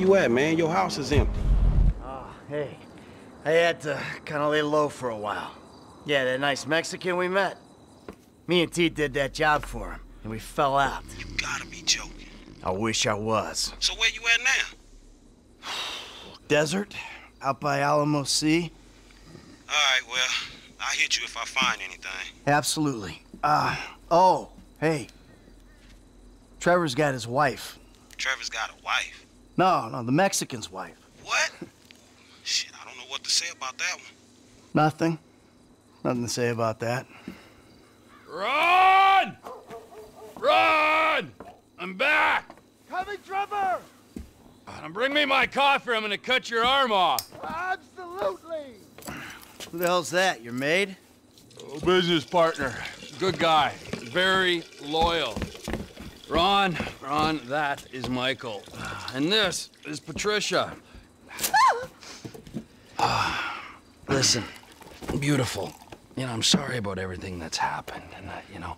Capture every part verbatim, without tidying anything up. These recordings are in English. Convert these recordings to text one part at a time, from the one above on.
you at, man? Your house is empty. Oh, hey. I had to kind of lay low for a while. Yeah, that nice Mexican we met. Me and T did that job for him, and we fell out. You gotta be joking. I wish I was. So where you at now? Desert, out by Alamo Sea. All right, well, I'll hit you if I find anything. Absolutely. Uh, oh, hey. Trevor's got his wife. Trevor's got a wife? No, no, the Mexican's wife. What? Shit, I don't know what to say about that one. Nothing. Nothing to say about that. Run! Run! I'm back! Coming, Trevor! And bring me my coffee, I'm gonna cut your arm off. Absolutely! Who the hell's that, your maid? Oh, business partner. Good guy. Very loyal. Ron, Ron, that is Michael. And this is Patricia. Ah, listen, beautiful. You know, I'm sorry about everything that's happened. And, I, you know,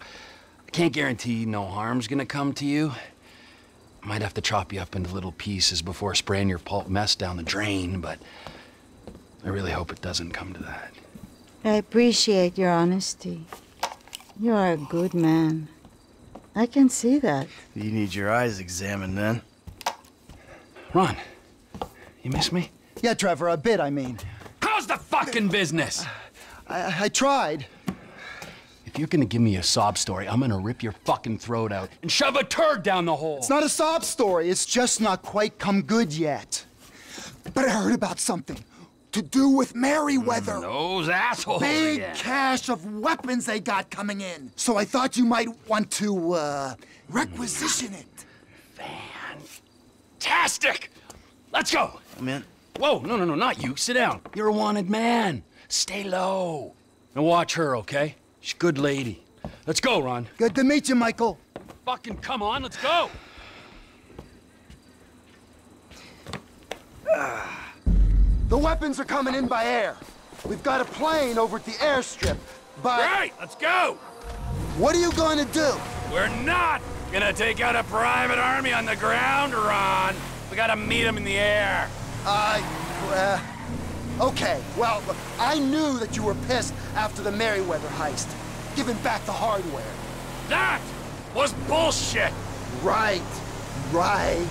I can't guarantee no harm's gonna come to you. I might have to chop you up into little pieces before spraying your pulp mess down the drain, but I really hope it doesn't come to that. I appreciate your honesty. You are a good man. I can see that. You need your eyes examined, then. Ron, you miss me? Yeah, Trevor, a bit, I mean. How's the fucking business? I, I tried. If you're gonna give me a sob story, I'm gonna rip your fucking throat out and shove a turd down the hole. It's not a sob story. It's just not quite come good yet. But I heard about something to do with Merryweather. Mm, those assholes. Big yeah. cache of weapons they got coming in. So I thought you might want to, uh, requisition it. Fantastic! Let's go! I'm in. Whoa, no, no, no, not you. Sit down. You're a wanted man. Stay low. And watch her, okay? She's a good lady. Let's go, Ron. Good to meet you, Michael. Fucking come on, let's go! Uh. The weapons are coming in by air. We've got a plane over at the airstrip, but... Right, let's go! What are you gonna do? We're not gonna take out a private army on the ground, Ron. We gotta meet them in the air. Uh, uh, okay. Well, look, I knew that you were pissed after the Merryweather heist, giving back the hardware. That was bullshit! Right, right.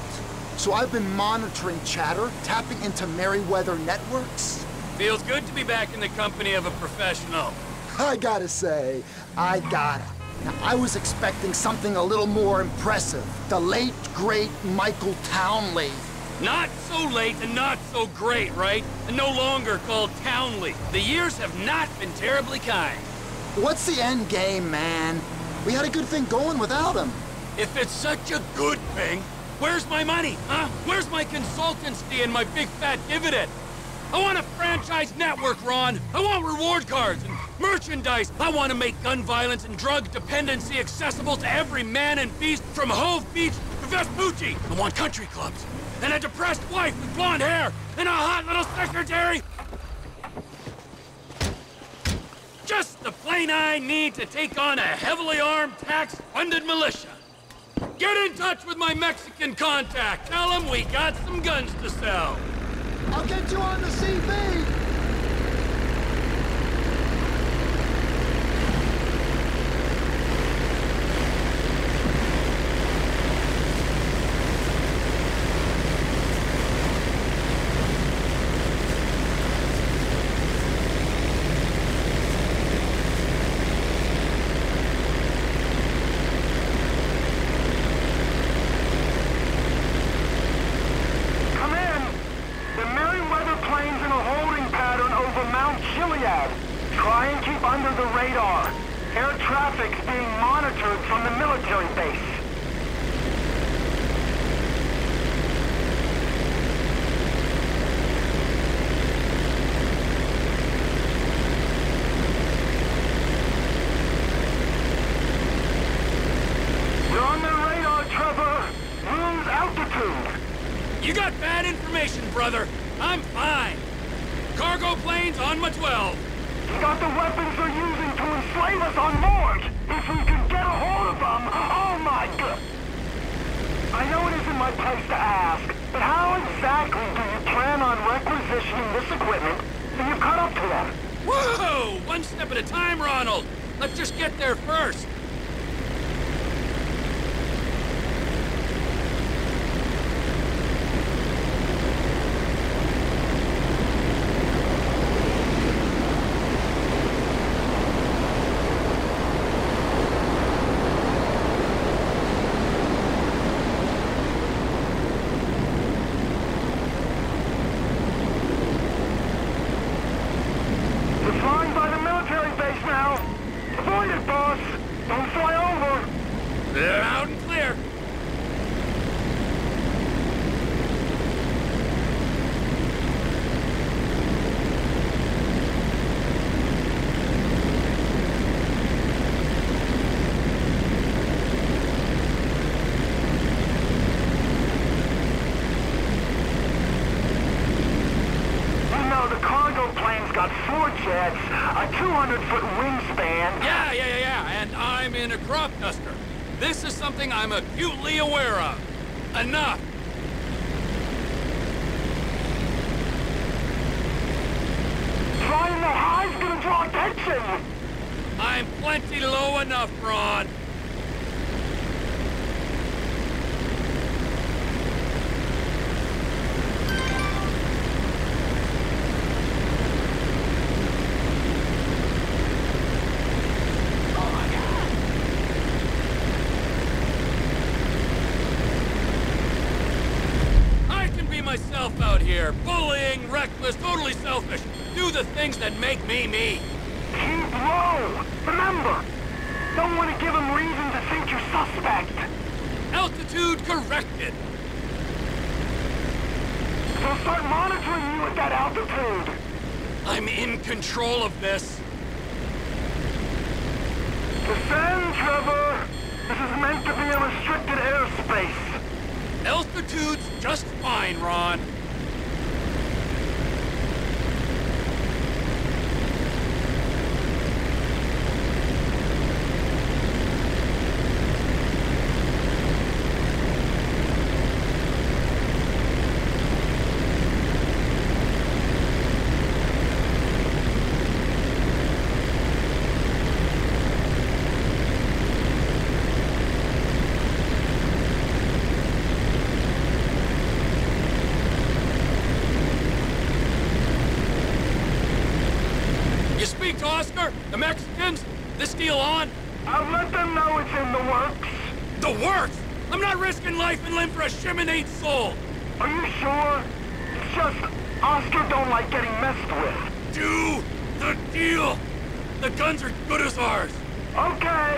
So I've been monitoring chatter, tapping into Merryweather networks. Feels good to be back in the company of a professional. I gotta say, I gotta. Now, I was expecting something a little more impressive. The late, great Michael Townley. Not so late and not so great, right? And no longer called Townley. The years have not been terribly kind. What's the end game, man? We had a good thing going without him. If it's such a good thing, where's my money, huh? Where's my consultancy and my big fat dividend? I want a franchise network, Ron. I want reward cards and merchandise. I want to make gun violence and drug dependency accessible to every man and beast from Hove Beach to Vespucci. I want country clubs and a depressed wife with blonde hair and a hot little secretary. Just the plane I need to take on a heavily armed, tax-funded militia. Get in touch with my Mexican contact. Tell him we got some guns to sell. I'll get you on the C V. You got bad information, brother. I'm fine. Cargo planes on my twelve. You got the weapons they're using to enslave us on board. If we could get a hold of them, oh my god. I know it isn't my place to ask, but how exactly using this equipment, then you've caught up to them. Whoa! One step at a time, Ronald! Let's just get there first! I'm acutely aware of. Enough! Flying the high's gonna draw attention! I'm plenty low enough, Ron. Bullying, reckless, totally selfish. Do the things that make me me. Keep low. Remember, don't want to give them reason to think you're suspect. Altitude corrected. They'll start monitoring you at that altitude. I'm in control of this. Descend, Trevor. This is meant to be a restricted airspace. Altitude's just fine, Ron. A shimonade soul! Are you sure? It's just Oscar don't like getting messed with. Do the deal! The guns are good as ours! Okay!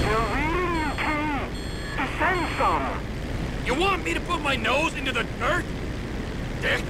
They're reading you, T. Descend some! You want me to put my nose into the dirt? Dick!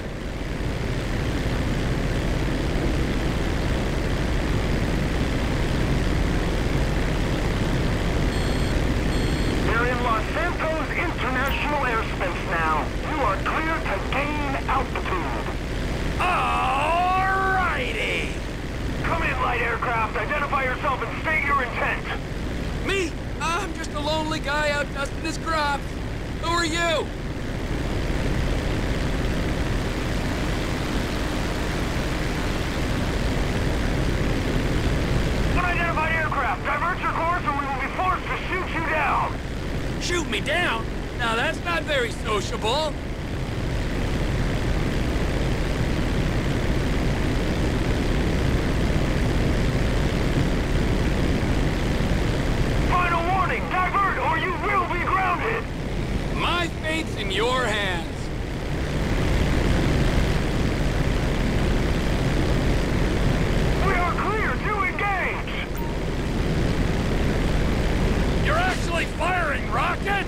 Firing rockets?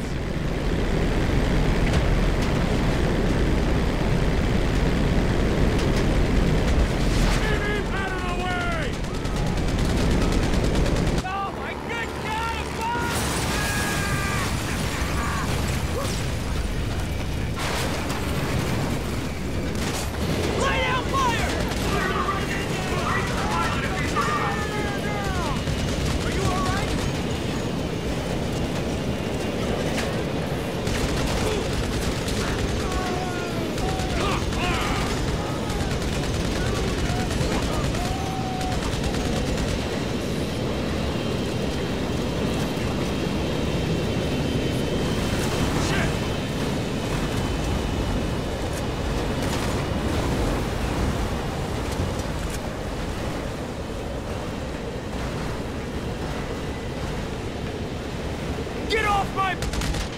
off my...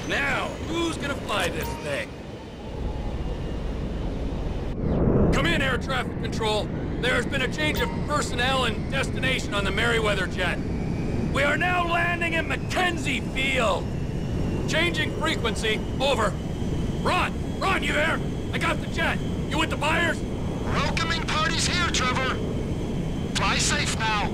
Now, who's gonna fly this thing? Come in, air traffic control. There's been a change of personnel and destination on the Merryweather jet. We are now landing in McKenzie Field. Changing frequency, over. Ron, Ron, you there? I got the jet. You with the buyers? Welcoming party's here, Trevor. Fly safe now.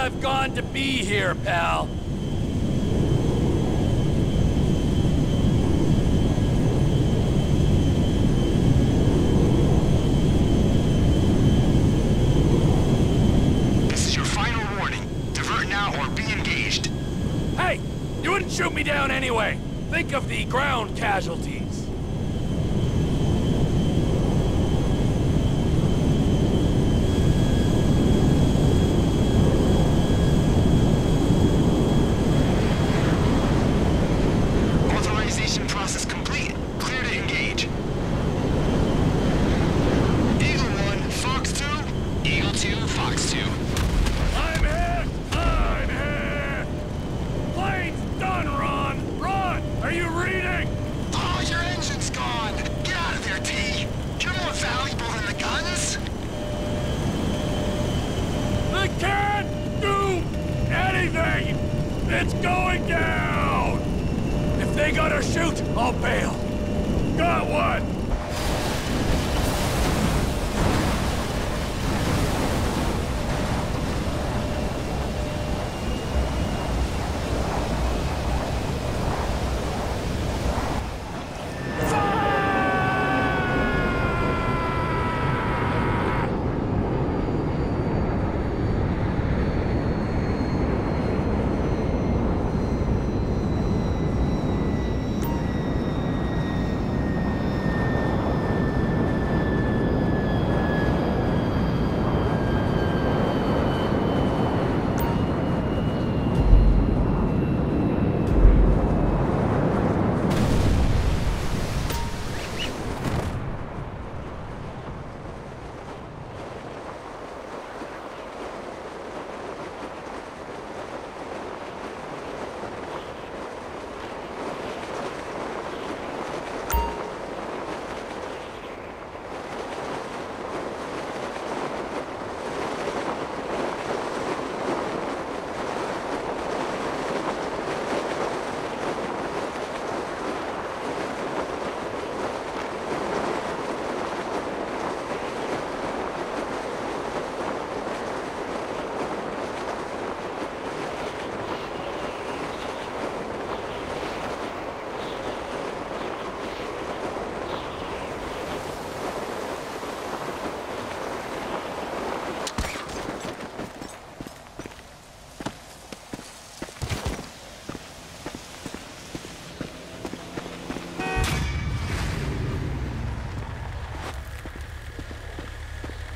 I've gone to be here, pal. This is your final warning. Divert now or be engaged. Hey, you wouldn't shoot me down anyway. Think of the ground casualties.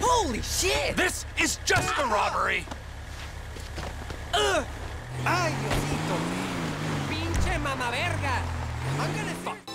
Holy shit! This is just a robbery! Ugh! Ay, Diosito! Pinche mamaverga! I'm gonna fuck...